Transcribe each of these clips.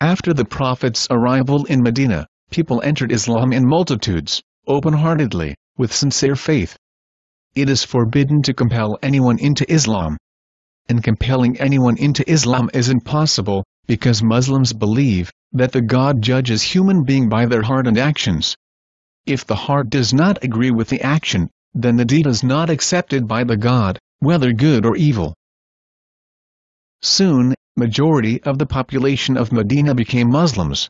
After the Prophet's arrival in Medina, people entered Islam in multitudes, open-heartedly, with sincere faith. It is forbidden to compel anyone into Islam. And compelling anyone into Islam is impossible, because Muslims believe that the God judges human being by their heart and actions. If the heart does not agree with the action, then the deed is not accepted by the God, whether good or evil. Soon, majority of the population of Medina became Muslims.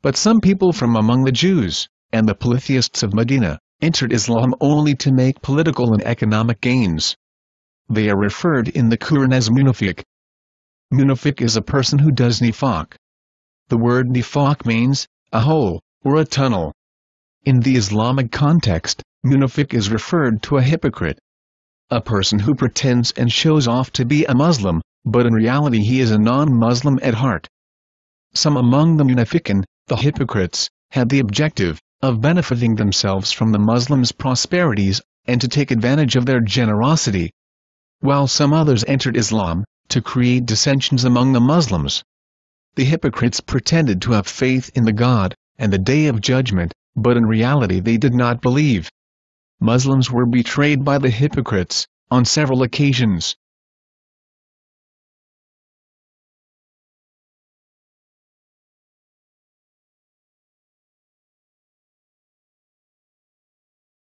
But some people from among the Jews, and the polytheists of Medina, entered Islam only to make political and economic gains. They are referred in the Quran as munafiq. Munafiq is a person who does nifaq. The word nifaq means a hole, or a tunnel. In the Islamic context, munafiq is referred to a hypocrite. A person who pretends and shows off to be a Muslim, but in reality he is a non-Muslim at heart. Some among the munafiqin, the hypocrites, had the objective of benefiting themselves from the Muslims' prosperities, and to take advantage of their generosity, while some others entered Islam to create dissensions among the Muslims. The hypocrites pretended to have faith in the God and the Day of Judgment, but in reality they did not believe. Muslims were betrayed by the hypocrites on several occasions,